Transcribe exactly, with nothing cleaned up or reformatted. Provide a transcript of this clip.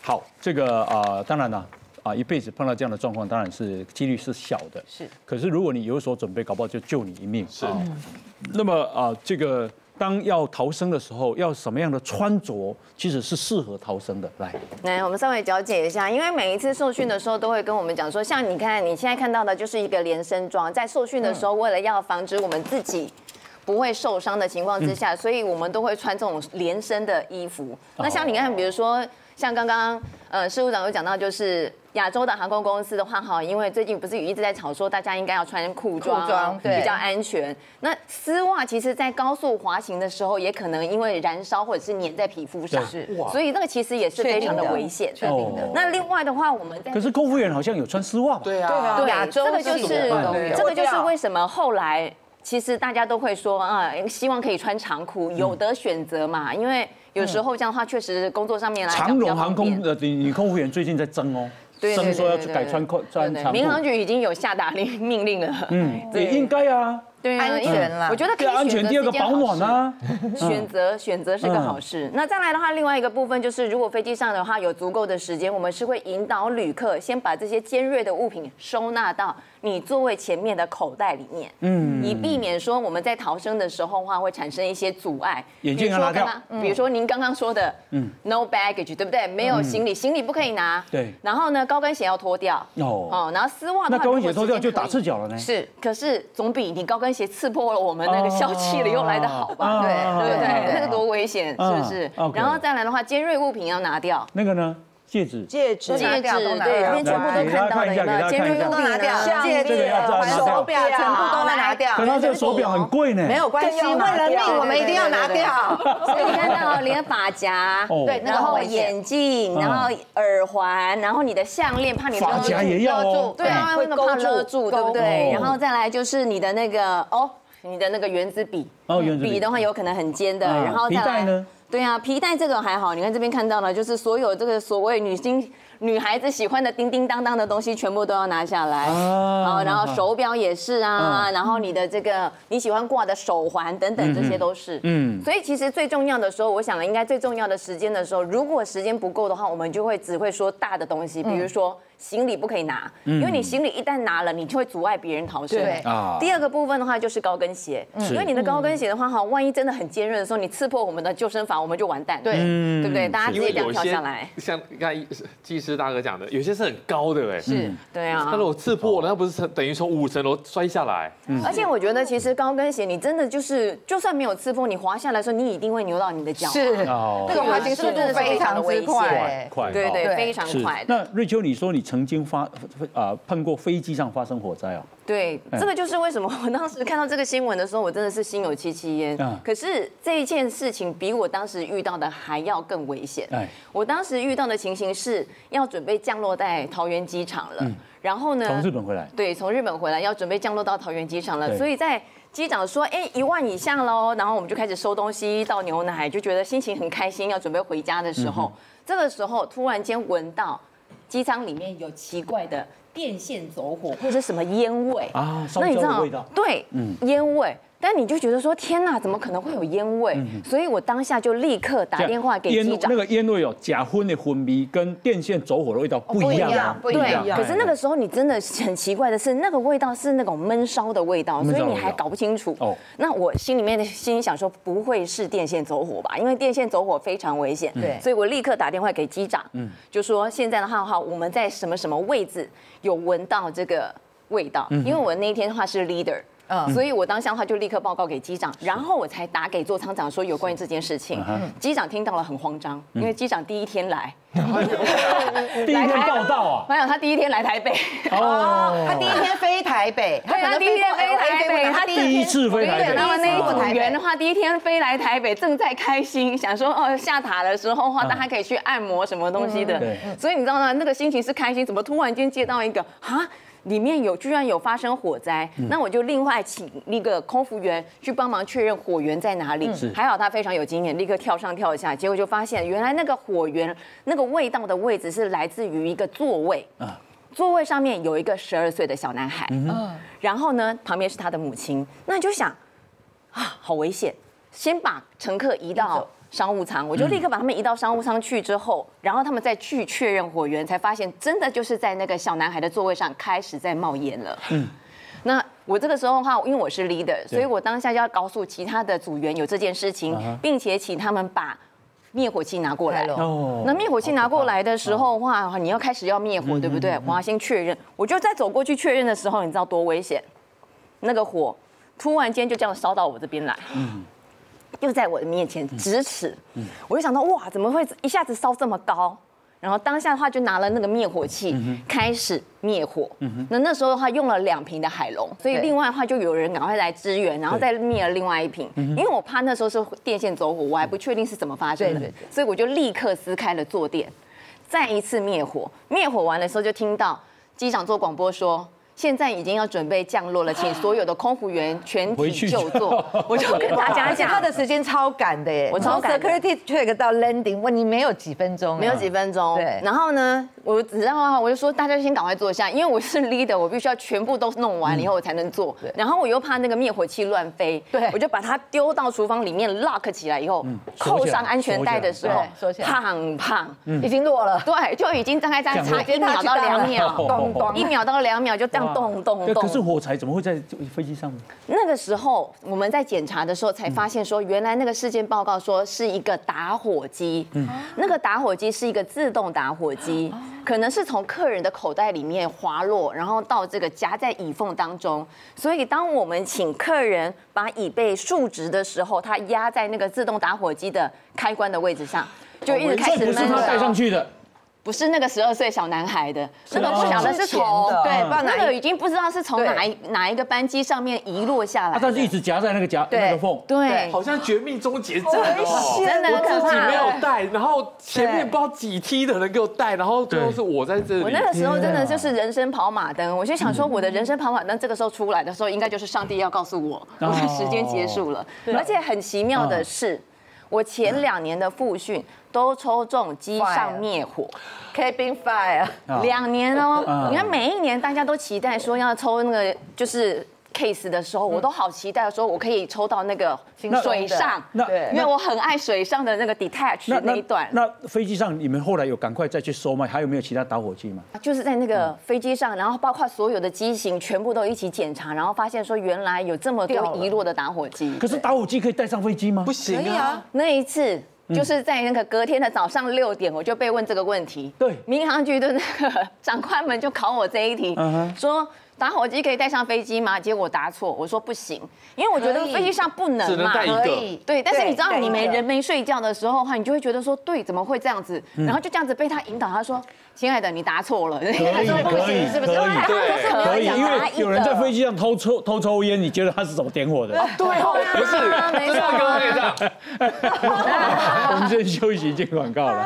好，这个啊、呃，当然啦、啊。 啊，一辈子碰到这样的状况，当然是几率是小的。是，可是如果你有所准备，搞不好就救你一命。是。哦、那么啊、呃，这个当要逃生的时候，要什么样的穿着其实是适合逃生的？来，来，我们稍微了解一下，因为每一次受训的时候都会跟我们讲说，像你看你现在看到的就是一个连身装，在受训的时候，为了要防止我们自己。 不会受伤的情况之下，所以我们都会穿这种连身的衣服。那像你看，比如说像刚刚呃，事务长有讲到，就是亚洲的航空公司的话，哈，因为最近不是也一直在吵说大家应该要穿裤装，裤装比较安全。那丝袜其实，在高速滑行的时候，也可能因为燃烧或者是粘在皮肤上，所以那个其实也是非常的危险。确定的。那另外的话，我们可是空服员好像有穿丝袜吧？对啊，对啊，这个就是这个就是为什么后来。 其实大家都会说啊，希望可以穿长裤，有的选择嘛。因为有时候这样的话，确实工作上面来讲比较方便。长荣航空的女空服员最近在争哦，争说要去改穿裤穿长裤。民航局已经有下达令命令了，嗯，也应该啊，对，安全啦。我觉得可以安全，第二个保暖啊，选择选择是个好事。那再来的话，另外一个部分就是，如果飞机上的话有足够的时间，我们是会引导旅客先把这些尖锐的物品收纳到。 你座位前面的口袋里面，嗯，以避免说我们在逃生的时候的话会产生一些阻碍。眼镜要拿掉，比如说您刚刚说的，嗯 ，no baggage， 对不对？没有行李，行李不可以拿。对。然后呢，高跟鞋要脱掉。哦。然后丝袜。那高跟鞋脱掉就打赤脚了呢。是，可是总比你高跟鞋刺破了我们那个消气流又来得好吧？对对不对？那个多危险，是不是？然后再来的话，尖锐物品要拿掉。那个呢？ 戒指，戒指，戒指，对，这边全部都看到了，有没有？全部都拿掉，戒指、手表全部都拿掉。可是这个手表很贵呢，没有关系，为了命我们一定要拿掉。所以你看到连发夹，对，然后眼镜，然后耳环，然后你的项链，怕你发夹也要哦，对，会怕勒住，对不对？然后再来就是你的那个哦，你的那个圆珠笔，笔的话有可能很尖的，然后再来。 对啊，皮带这个还好，你看这边看到了，就是所有这个所谓女性女孩子喜欢的叮叮当当的东西，全部都要拿下来。啊，然后手表也是啊，啊然后你的这个你喜欢挂的手环等等，这些都是。嗯，嗯所以其实最重要的时候，我想应该最重要的时间的时候，如果时间不够的话，我们就会只会说大的东西，比如说行李不可以拿，嗯、因为你行李一旦拿了，你就会阻碍别人逃生。对啊。第二个部分的话就是高跟鞋，因为你的高跟鞋的话哈，万一真的很尖锐的时候，你刺破我们的救生筏。 我们就完蛋，对，嗯、对不对？大家直接这样跳下来。像刚才技师大哥讲的，有些是很高的，哎，是，对啊。他如果刺破了，那不是等于从五层楼摔下来？嗯、而且我觉得，其实高跟鞋你真的就是，就算没有刺破，你滑下来的时候，你一定会扭到你的脚。是，那个滑行速度非常危险，快，对对，非常快。那瑞秋，你说你曾经发啊、呃、碰过飞机上发生火灾啊？ 对，这个就是为什么我当时看到这个新闻的时候，我真的是心有戚戚焉。可是这一件事情比我当时遇到的还要更危险。我当时遇到的情形是要准备降落在桃园机场了，然后呢，从日本回来，对，从日本回来要准备降落到桃园机场了，所以在。 机长说：“哎，一万以上喽。”然后我们就开始收东西、倒牛奶，就觉得心情很开心。要准备回家的时候，嗯、这个时候突然间闻到机舱里面有奇怪的电线走火或者什么烟味啊，烧焦的味道。对，嗯、烟味。但你就觉得说：“天哪，怎么可能会有烟味？”嗯、所以我当下就立刻打电话给机长。那个烟味哦，假荤的昏迷跟电线走火的味道不一样、啊哦，不一样，对。可是那个时候你真的很奇怪的是，那个味道是那种闷烧的味道，所以你还搞不清楚。哦。那我心里面的心想说，不会是电线走火吧？因为电线走火非常危险。对、嗯。所以我立刻打电话给机长，嗯，就说现在的话哈，我们在什么什么位置有闻到这个味道？嗯、因为我那一天的话是 leader。 嗯、所以我当下的话就立刻报告给机长，然后我才打给座舱长说有关于这件事情。机长听到了很慌张，因为机长第一天来，第一天报道啊，没有，他第一天来台北，哦，他第一天飞台北，对，他第一天飞台北，他第一次飞台北。然后那一组员的话，第一天飞来台北，正在开心，想说哦下塔的时候的话，大家可以去按摩什么东西的，所以你知道吗？那个心情是开心，怎么突然间接到一个啊？ 你里面有居然有发生火灾，嗯、那我就另外请那个空服员去帮忙确认火源在哪里。嗯、还好他非常有经验，立刻跳上跳下，结果就发现原来那个火源那个味道的位置是来自于一个座位。啊 座位上面有一个十二岁的小男孩，嗯、然后呢，旁边是他的母亲。那你就想，啊，好危险！先把乘客移到商务舱，我就立刻把他们移到商务舱去。之后，嗯、然后他们再去确认火源，才发现真的就是在那个小男孩的座位上开始在冒烟了。嗯，那我这个时候的话，因为我是 leader， 所以我当下就要告诉其他的组员有这件事情，嗯、并且请他们把 灭火器拿过来了， oh, 那灭火器拿过来的时候的话， oh. 你要开始要灭火，对不对？我要先确认，我就在走过去确认的时候，你知道多危险？那个火突然间就这样烧到我这边来，嗯，就在我的面前咫尺，嗯，我就想到哇，怎么会一下子烧这么高？ 然后当下的话就拿了那个灭火器、嗯、开始灭火。嗯、那那时候的话用了两瓶的海龙，所以另外的话就有人赶快来支援，然后再灭了另外一瓶。因为我怕那时候是电线走火，我还不确定是怎么发生的，所以我就立刻撕开了坐垫，再一次灭火。灭火完的时候就听到机长做广播说： 现在已经要准备降落了，请所有的空服员全体就座。我就跟大家讲，他的时间超赶的耶，我从 security check 到 landing， 问你没有几分钟，没有几分钟。对。然后呢，我只让啊，我就说大家先赶快坐下，因为我是 leader， 我必须要全部都弄完以后我才能坐。然后我又怕那个灭火器乱飞，对，我就把它丢到厨房里面 lock 起来以后，扣上安全带的时候，胖胖已经落了，对，就已经大概差一秒到两秒，一秒到两秒就这样 咚咚咚！可是火柴怎么会在飞机上面？那个时候我们在检查的时候才发现，说原来那个事件报告说是一个打火机，嗯，那个打火机是一个自动打火机，可能是从客人的口袋里面滑落，然后到这个夹在椅缝当中。所以当我们请客人把椅背竖直的时候，它压在那个自动打火机的开关的位置上，就一直开始闷着。不是他带上去的。 不是那个十二岁小男孩的，那个不晓得是从对，那个已经不知道是从哪一哪一个班机上面遗落下来，但是一直夹在那个夹那个缝，对，好像绝命终结者，真的可怕。我自己没有带，然后前面不知道几梯的人给我带，然后最后是我在这里。我那个时候真的就是人生跑马灯，我就想说我的人生跑马灯，这个时候出来的时候，应该就是上帝要告诉我，我的时间结束了。而且很奇妙的是， 我前两年的复训都抽中机上灭火 ，Cabin Fire， 两年哦。你看每一年大家都期待说要抽那个就是 case 的时候，我都好期待说我可以抽到那个水上，对，因为我很爱水上的那个 detach 那一段。那飞机上你们后来有赶快再去收吗？还有没有其他打火机吗？就是在那个飞机上，然后包括所有的机型全部都一起检查，然后发现说原来有这么多遗落的打火机。可是打火机可以带上飞机吗？不行啊。那一次就是在那个隔天的早上六点，我就被问这个问题。对，民航局的那个长官们就考我这一题，说 打火机可以带上飞机吗？结果答错，我说不行，因为我觉得飞机上不能嘛，只能带一个。对，但是你知道，你没人没睡觉的时候的话，你就会觉得说，对，怎么会这样子？然后就这样子被他引导，他说：“亲爱的，你答错了。”可以，可以，是不是？对，可以，因为有人在飞机上偷抽偷抽烟，你觉得他是怎么点火的？对，不是，没错，各位这样。我们先休息，进广告了。